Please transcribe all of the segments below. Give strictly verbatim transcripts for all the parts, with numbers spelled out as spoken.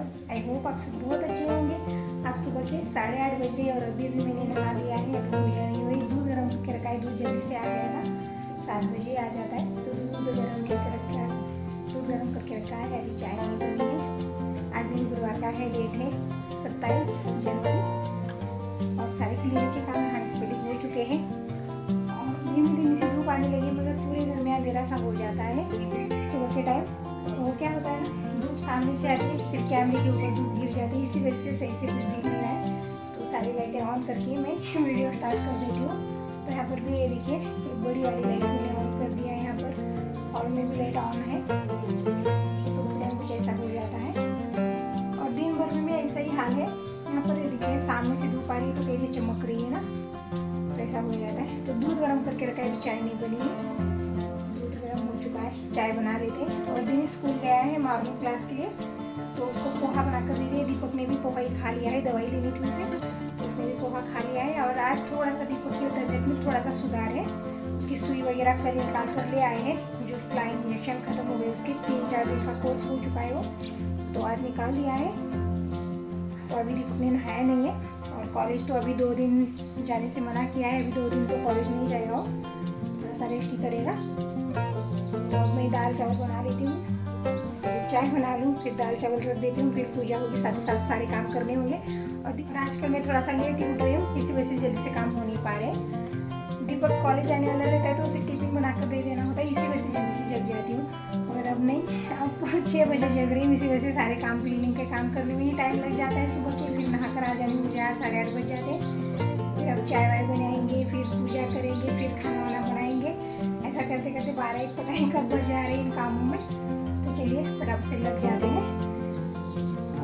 हो। I hope आप सब बहुत अच्छे होंगे। आप सुबह के साढ़े आठ बजे और अभी भी मैंने नहा लिया है, अभी मीडिया नहीं हुई। दूध गर्म करके रखा है, दूध जल्दी से आ गया था, सात बजे आ जाता है, तो दूध गर्म करके रखा है दूध गर्म करके रखा है अभी चाय नहीं बनी है। आज दिन गुरुवार का है, डेट है सत्ताईस जनवरी, और सारे क्लीनिक के काम यहाँ से हो चुके हैं। और धीमे धीमे से धूप आने लगी, मगर पूरे घर में अंधेरा सा हो जाता है सुबह के टाइम। वो क्या होता है, धूप सामने से आती है, फिर कैमरे के ऊपर धूप गिर जाती है, इसी वजह से सही से कुछ दिख नहीं रहा है। तो सारी लाइटें ऑन करके मैं वीडियो स्टार्ट कर देती हूँ। तो यहाँ पर भी ये देखिए, एक बड़ी वाली लाइट मैंने ऑन कर दिया है यहाँ पर, और में भी लाइट ऑन है। तो सुबह टाइम कुछ ऐसा हो जाता है, और दिन भर में ऐसा ही हाल है। यहाँ पर ये देखिए, सामने से धूप आ रही है तो कैसे चमक रही है ना, तो ऐसा हो जाता है। तो दूध गर्म करके रखा है, चाय नहीं बनी है, चाय बना लेते हैं। और दिनेश स्कूल गया है मॉर्निंग क्लास के लिए, तो उसको पोहा बनाकर दे दिया। दीपक ने भी पोहा ही खा लिया है, दवाई लेनी थी उसे, उसने भी पोहा खा लिया है। और आज थोड़ा सा दीपक की तबीयत में थोड़ा सा सुधार है, उसकी सुई वगैरह कल निकाल कर ले आए हैं, जो स्लाइन इंजेक्शन खत्म हो गए उसके, तीन चार दिन का कोर्स हो चुका है वो, तो आज निकाल लिया है। तो अभी दीपक ने नहाया नहीं है, और कॉलेज तो अभी दो दिन जाने से मना किया है, अभी दो दिन तो कॉलेज नहीं जाएगा, थोड़ा सा रेस्ट ही करेगा। तो मैं दाल चावल बना लेती हूँ, फिर चाय बना लूँ, फिर दाल चावल रख देती हूँ, फिर पूजा होगी, साथ ही साथ सारे काम करने होंगे। और आजकल मैं थोड़ा सा लेट ही उठ रही हूँ, इसी वजह से जल्दी से काम हो नहीं पा रहे। दीपक कॉलेज जाने वाला रहता है तो उसे टिफिन बनाकर दे देना होता है, इसी वजह से जल्दी से जग जाती हूँ। मगर अब नहीं, अब छः बजे जग रही हूँ, इसी वजह से सारे काम क्लीनिंग के काम करने में ही टाइम लग जाता है सुबह के। फिर नहा कर आ जाने में मुझे आठ साढ़े आठ बज जाते हैं। फिर अब चाय वाय बनाएंगे, फिर पूजा करेंगे, फिर खाना वाना बनाएंगे, ऐसा करते करते बारह एक पता ही कब बजे आ रहे हैं इन कामों में। तो चलिए फटाफट से लग जाते हैं।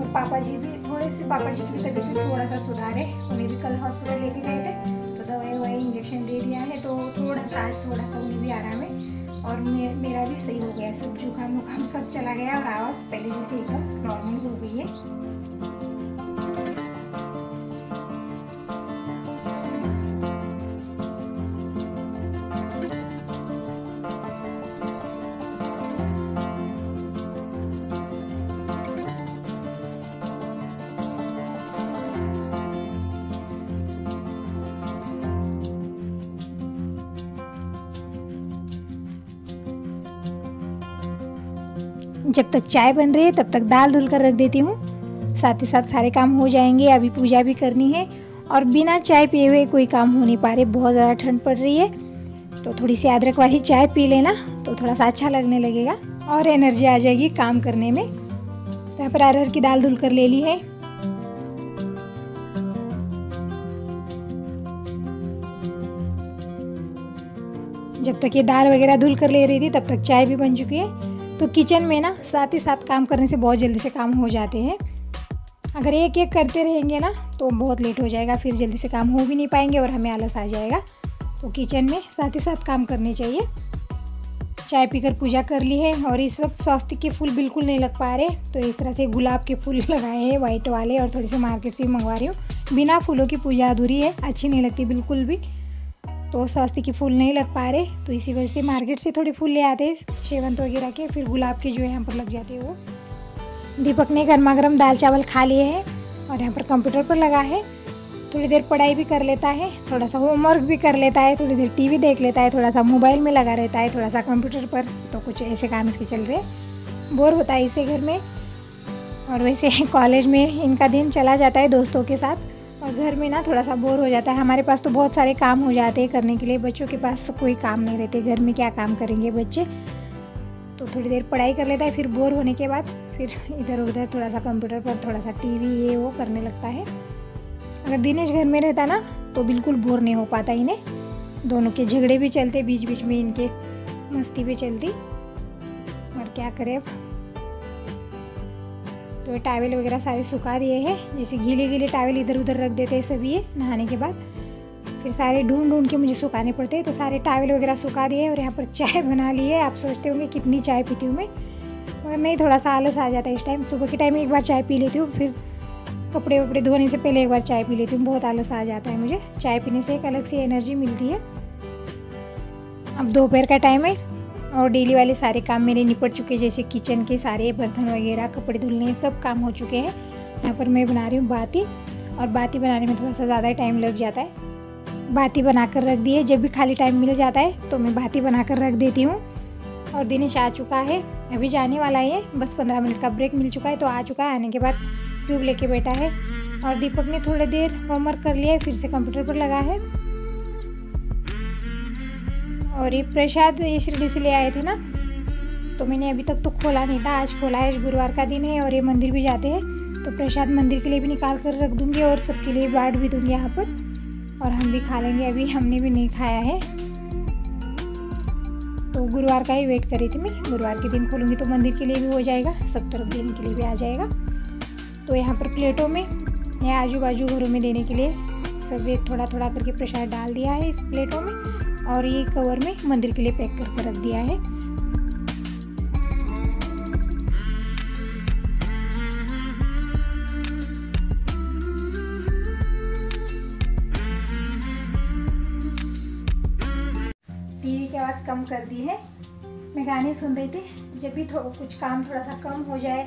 और पापा जी भी थोड़े से, पापा जी की तबीयत भी थोड़ा सा सुधार है, उन्हें भी कल हॉस्पिटल लेके गए थे, तो दवाई ववाई इंजेक्शन दे दिया है, तो थोड़ा सा आज थोड़ा सा उन्हें भी आराम है। और मे, मेरा भी सही हो गया, सब जुकाम वुकाम सब चला गया, और आवाज़ पहले जैसे एकदम नॉर्मल हो गई है। जब तक चाय बन रही है तब तक दाल धुल कर रख देती हूँ, साथ ही साथ सारे काम हो जाएंगे। अभी पूजा भी करनी है, और बिना चाय पिए हुए कोई काम हो नहीं पा रहे, बहुत ज़्यादा ठंड पड़ रही है। तो थोड़ी सी अदरक वाली चाय पी लेना तो थोड़ा सा अच्छा लगने लगेगा, और एनर्जी आ जाएगी काम करने में। तो यहाँ पर अरहर की दाल धुल कर ले ली है। जब तक ये दाल वगैरह धुल कर ले रही थी तब तक चाय भी बन चुकी है। तो किचन में ना साथ ही साथ काम करने से बहुत जल्दी से काम हो जाते हैं, अगर एक एक करते रहेंगे ना तो बहुत लेट हो जाएगा, फिर जल्दी से काम हो भी नहीं पाएंगे और हमें आलस आ जाएगा। तो किचन में साथ ही साथ काम करने चाहिए। चाय पीकर पूजा कर ली है, और इस वक्त स्वास्तिक के फूल बिल्कुल नहीं लग पा रहे, तो इस तरह से गुलाब के फूल लगाए हैं, वाइट वाले, और थोड़े से मार्केट से भी मंगवा रही हूँ। बिना फूलों की पूजा अधूरी है, अच्छी नहीं लगती बिल्कुल भी। तो स्वास्तिक के फूल नहीं लग पा रहे, तो इसी वजह से मार्केट से थोड़े फूल ले आते हैं, शेवंत वगैरह के, फिर गुलाब के जो यहाँ पर लग जाते हैं वो। दीपक ने गर्मा गर्म दाल चावल खा लिए हैं, और यहाँ पर कंप्यूटर पर लगा है, थोड़ी देर पढ़ाई भी कर लेता है, थोड़ा सा होमवर्क भी कर लेता है, थोड़ी देर टीवी देख लेता है, थोड़ा सा मोबाइल में लगा रहता है, थोड़ा सा कंप्यूटर पर। तो कुछ ऐसे काम इसके चल रहे, बोर होता है इसे घर में। और वैसे कॉलेज में इनका दिन चला जाता है दोस्तों के साथ, और घर में ना थोड़ा सा बोर हो जाता है। हमारे पास तो बहुत सारे काम हो जाते हैं करने के लिए, बच्चों के पास कोई काम नहीं रहते, घर में क्या काम करेंगे बच्चे। तो थोड़ी देर पढ़ाई कर लेता है, फिर बोर होने के बाद फिर इधर उधर थोड़ा सा कंप्यूटर पर, थोड़ा सा टीवी, ये वो करने लगता है। अगर दिनेश घर में रहता ना तो बिल्कुल बोर नहीं हो पाता इन्हें, दोनों के झगड़े भी चलते, बीच बीच में इनके मस्ती भी चलती, और क्या करें अब। तो टावेल वगैरह सारे सुखा दिए हैं, जैसे गीले गीले टावेल इधर उधर रख देते हैं सभी ये नहाने के बाद, फिर सारे ढूंढ ढूंढ के मुझे सुखाने पड़ते हैं। तो सारे टावेल वगैरह सुखा दिए, और यहाँ पर चाय बना ली है। आप सोचते होंगे कितनी चाय पीती हूँ मैं, मगर नहीं, थोड़ा सा आलस आ जाता है इस टाइम। सुबह के टाइम एक बार चाय पी लेती हूँ, फिर कपड़े वपड़े धोने से पहले एक बार चाय पी लेती हूँ, बहुत आलस आ जाता है मुझे। चाय पीने से एक अलग सी एनर्जी मिलती है। अब दोपहर का टाइम है, और डेली वाले सारे काम मेरे निपट चुके हैं, जैसे किचन के सारे बर्तन वगैरह, कपड़े धुलने, सब काम हो चुके हैं। यहाँ पर मैं बना रही हूँ बाती, और बाती बनाने में थोड़ा सा ज़्यादा टाइम लग जाता है। बाती बनाकर रख दी है, जब भी खाली टाइम मिल जाता है तो मैं बाती बनाकर रख देती हूँ। और दिनेश आ चुका है, अभी जाने वाला है, बस पंद्रह मिनट का ब्रेक मिल चुका है तो आ चुका है। आने के बाद ट्यूब लेके बैठा है, और दीपक ने थोड़ी देर होमवर्क कर लिया है, फिर से कंप्यूटर पर लगा है। और ये प्रसाद ये शिरडी से ले आए थे ना, तो मैंने अभी तक तो खोला नहीं था, आज खोला है। आज गुरुवार का दिन है और ये मंदिर भी जाते हैं, तो प्रसाद मंदिर के लिए भी निकाल कर रख दूँगी और सबके लिए बांट भी दूँगी यहाँ पर, और हम भी खा लेंगे। अभी हमने भी नहीं खाया है, तो गुरुवार का ही वेट करी थी मैं, गुरुवार के दिन खोलूँगी तो मंदिर के लिए भी हो जाएगा, सब तरफ देने के लिए भी आ जाएगा। तो यहाँ पर प्लेटों में या आजू बाजू घरों में देने के लिए सब एक थोड़ा थोड़ा करके प्रसाद डाल दिया है इस प्लेटों में, और ये कवर में मंदिर के लिए पैक करके रख दिया है। कम कर दी है, मैं गाने सुन रही थी। जब भी कुछ काम थोड़ा सा कम हो जाए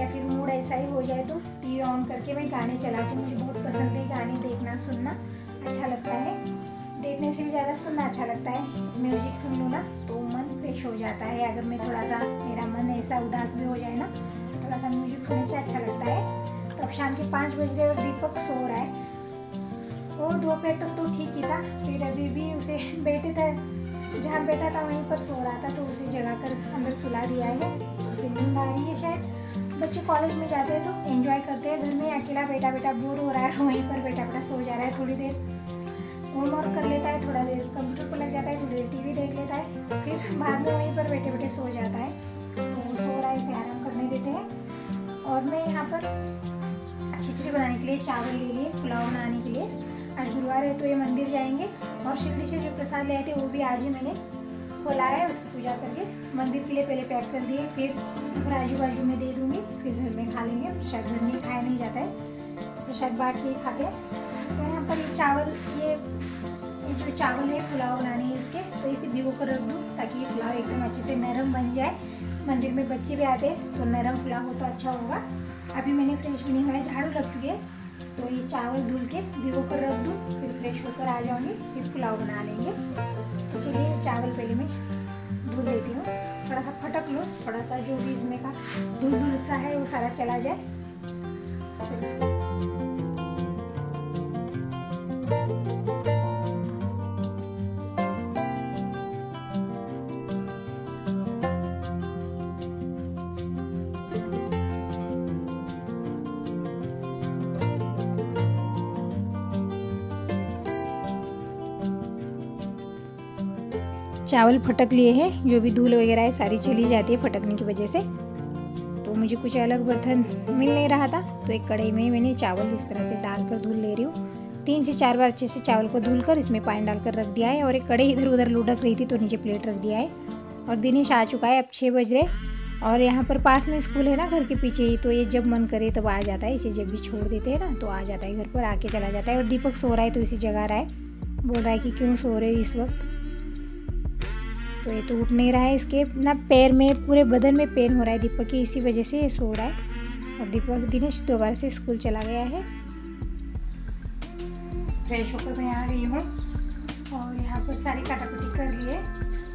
या फिर मूड ऐसा ही हो जाए तो टीवी ऑन करके मैं गाने चलाती हूँ। मुझे बहुत पसंद है गाने देखना, सुनना अच्छा लगता है, देखने से भी ज़्यादा सुनना अच्छा लगता है। म्यूजिक सुन लूँ ना तो मन फ्रेश हो जाता है। अगर मैं थोड़ा सा मेरा मन ऐसा उदास भी हो जाए ना, थोड़ा सा म्यूजिक सुनने से अच्छा लगता है। तो शाम के पाँच बज रहे और दीपक सो रहा है। वो दोपहर तक तो ठीक ही था, फिर अभी भी उसे बैठे था, जहाँ बैठा था वहीं पर सो रहा था, तो उसे जगा कर अंदर सुला दिया है। उसे नींद आ रही है शायद। बच्चे कॉलेज में जाते हैं तो एंजॉय करते हैं, घर में अकेला बेटा बेटा बोर हो रहा है, वहीं पर बेटा बेटा सो जा रहा है। थोड़ी देर होमवर्क कर लेता है, थोड़ा देर कंप्यूटर पर लग जाता है, थोड़ी देर टीवी देख लेता है, फिर बाद में वहीं पर बैठे बैठे सो जाता है। तो सो रहा है, उसे आराम करने देते हैं। और मैं यहाँ पर खिचड़ी बनाने के लिए चावल ले लिए, पुलाव बनाने के लिए। आज गुरुवार है तो ये मंदिर जाएंगे, और शिरडी से जो प्रसाद लाए थे वो भी आज ही मैंने खोला है, उसकी पूजा करके मंदिर के लिए पहले पैक कर दिए, फिर फिर आजू बाजू में दे दूँगी, फिर घर में खा लेंगे। प्रसाद घर में खाया नहीं जाता है, प्रसाद बांट के खाते हैं। तो यहाँ पर ये चावल, ये ये जो चावल है पुलाव बनाने है इसके, तो इसे भिगो कर रख दूँ ताकि ये पुलाव एकदम अच्छे से नरम बन जाए। मंदिर में बच्चे भी आते हैं तो नरम पुलाव हो तो अच्छा होगा। अभी मैंने फ्रेश भी नहीं हुआ है, झाड़ू लग चुकी है, तो ये चावल धुल के भिगो कर रख दूँ, फिर फ्रेश होकर आ जाऊँगी, फिर पुलाव बना लेंगे। तो चलिए चावल पहले मैं धुल देती हूँ, थोड़ा सा फटक लो, थोड़ा सा जो भी इसमें का धुल धुल सा है वो सारा चला जाए। चावल फटक लिए हैं, जो भी धूल वगैरह है सारी चली जाती है फटकने की वजह से। तो मुझे कुछ अलग बर्तन मिल नहीं रहा था, तो एक कढ़ाई में मैंने चावल इस तरह से डालकर धुल ले रही हूँ। तीन से चार बार अच्छे से चावल को धुल कर इसमें पानी डालकर रख दिया है, और एक कढ़ाई इधर उधर लुढ़क रही थी तो नीचे प्लेट रख दिया है। और दिनेश आ चुका है, अब छः बज रहे, और यहाँ पर पास में स्कूल है ना घर के पीछे ही, तो ये जब मन करे तब आ जाता है। इसे जब भी छोड़ देते हैं ना तो आ जाता है, घर पर आके चला जाता है। और दीपक सो रहा है तो इसे जगा रहा है, बोल रहा है कि क्यों सो रहे हो इस वक्त। तो ये तो उठ नहीं रहा है, इसके ना पैर में, पूरे बदन में पेन हो रहा है दीपक के, इसी वजह से ये सो रहा है। और दीपक दिनेश दोबारा से स्कूल चला गया है। फ्रेश होकर मैं आ गई हूँ, और यहाँ पर सारी काटाकुटी कर लिए।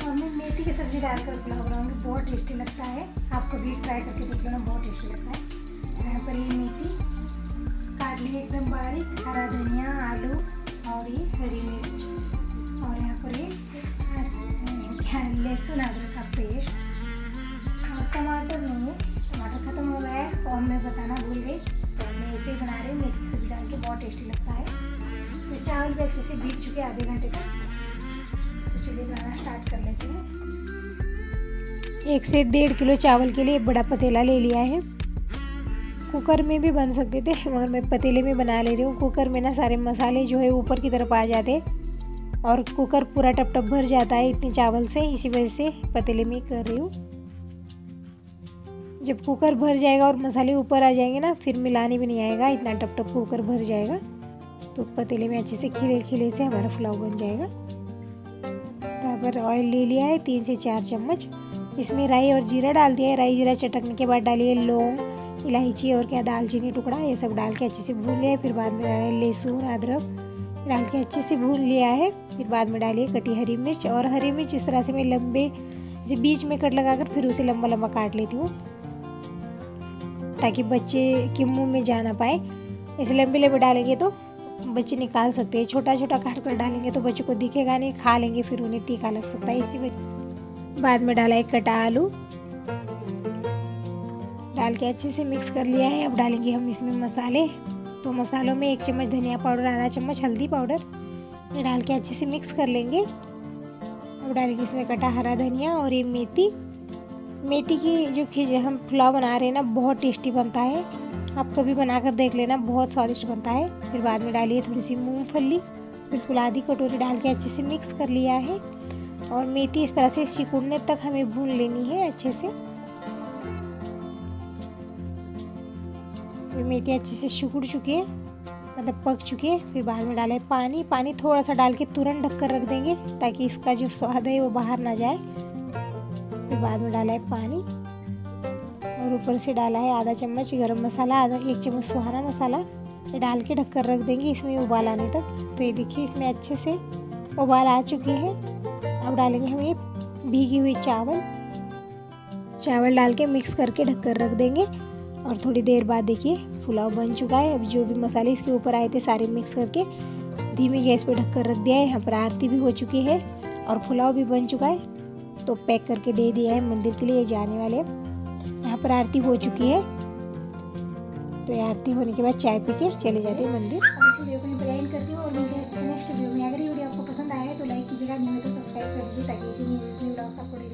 और मैं मेथी की सब्ज़ी डालकर पुलाव बनाऊँगी, बहुत टेस्टी लगता है, आपको भी ट्राई करके देख लेना, बहुत टेस्टी लगता है। यहाँ पर ये मेथी काट ली एकदम बारीक, हरा धनिया, आलू और ये हरी मिर्च, और यहाँ पर ये लहसुन अदरक का पेस्ट, और टमाटर नहीं है, टमाटर खत्म हो गया है और मैं बताना भूल गई, तो मैं ऐसे ही बना रही हूँ, मेथी से भी डाल के बहुत टेस्टी लगता है। तो चावल भी अच्छे से भीग चुके आधे घंटे तक, तो चलिए बनाना स्टार्ट कर लेते हैं। एक से डेढ़ किलो चावल के लिए बड़ा पतीला ले लिया है। कुकर में भी बन सकते थे मगर मैं पतीले में बना ले रही हूँ। कुकर में ना सारे मसाले जो है ऊपर की तरफ आ जाते हैं, और कुकर पूरा टप टप भर जाता है इतने चावल से, इसी वजह से पतीले में कर रही हूँ। जब कुकर भर जाएगा और मसाले ऊपर आ जाएंगे ना, फिर मिलाने भी नहीं आएगा, इतना टप टप कुकर भर जाएगा। तो पतीले में अच्छे से खिले खिले से हमारा पुलाव बन जाएगा। तो आप पर ऑयल ले लिया है तीन से चार चम्मच। इसमें राई और जीरा डाल दिया है। राई जीरा चटकने के बाद डालिए लौंग, इलायची और क्या दालचीनी टुकड़ा, ये सब डाल के अच्छे से भून लिया है। फिर बाद में डालिए लहसुन अदरक डाल के अच्छे से भून लिया है। फिर बाद में डालिए कटी हरी मिर्च, और हरी मिर्च इस तरह से मैं लंबे जैसे बीच में कट लगा कर फिर उसे लंबा लंबा काट लेती हूँ ताकि बच्चे के मुंह में जा ना पाए। ऐसे लंबे लंबे डालेंगे तो बच्चे निकाल सकते हैं, छोटा छोटा काट कर डालेंगे तो बच्चों को दिखेगा नहीं, खा लेंगे फिर उन्हें तीखा लग सकता है। इसी वजह बाद में डाला है कटा आलू, डाल के अच्छे से मिक्स कर लिया है। अब डालेंगे हम इसमें मसाले, तो मसालों में एक चम्मच धनिया पाउडर, आधा चम्मच हल्दी पाउडर, ये डाल के अच्छे से मिक्स कर लेंगे। अब डालेंगे इसमें कटा हरा धनिया और ये मेथी। मेथी की जो खीर हम पुलाव बना रहे हैं ना, बहुत टेस्टी बनता है, आप कभी बना कर देख लेना, बहुत स्वादिष्ट बनता है। फिर बाद में डालिए थोड़ी सी मूंगफली, बिल्कुल आधी कटोरी डाल के अच्छे से मिक्स कर लिया है। और मेथी इस तरह से सिकुड़ने तक हमें भून लेनी है अच्छे से। तो मेथी अच्छे से सिकुड़ चुकी है, मतलब पक चुकी है। फिर बाद में डालें पानी, पानी थोड़ा सा डाल के तुरंत ढक कर रख देंगे ताकि इसका जो स्वाद है वो बाहर ना जाए। फिर बाद में डाला है पानी, और ऊपर से डाला है आधा चम्मच गरम मसाला, आधा एक चम्मच सुहाना मसाला, ये डाल के ढककर रख देंगे इसमें उबाल आने तक। तो ये देखिए इसमें अच्छे से उबाल आ चुके हैं। अब डालेंगे हम ये भीगी हुई चावल, चावल डाल के मिक्स करके ढककर रख देंगे। और थोड़ी देर बाद देखिए पुलाव बन चुका है। अब जो भी मसाले इसके ऊपर आए थे सारे मिक्स करके धीमी गैस पर ढककर रख दिया है। यहाँ पर आरती भी हो चुकी है और पुलाव भी बन चुका है, तो पैक करके दे दिया है मंदिर के लिए जाने वाले। यहाँ पर आरती हो चुकी है, तो आरती होने के बाद चाय पी के चले जाते हैं मंदिर। और इस वीडियो को मैं ब्रांड करती हूँ और मिलते हैं नेक्स्ट वीडियो में। अगर ये वीडियो आपको पसंद आया है तो लाइक कीजिएगा, नहीं तो सब्सक्राइब कर दीजिए ताकि इसी वीडियो आपको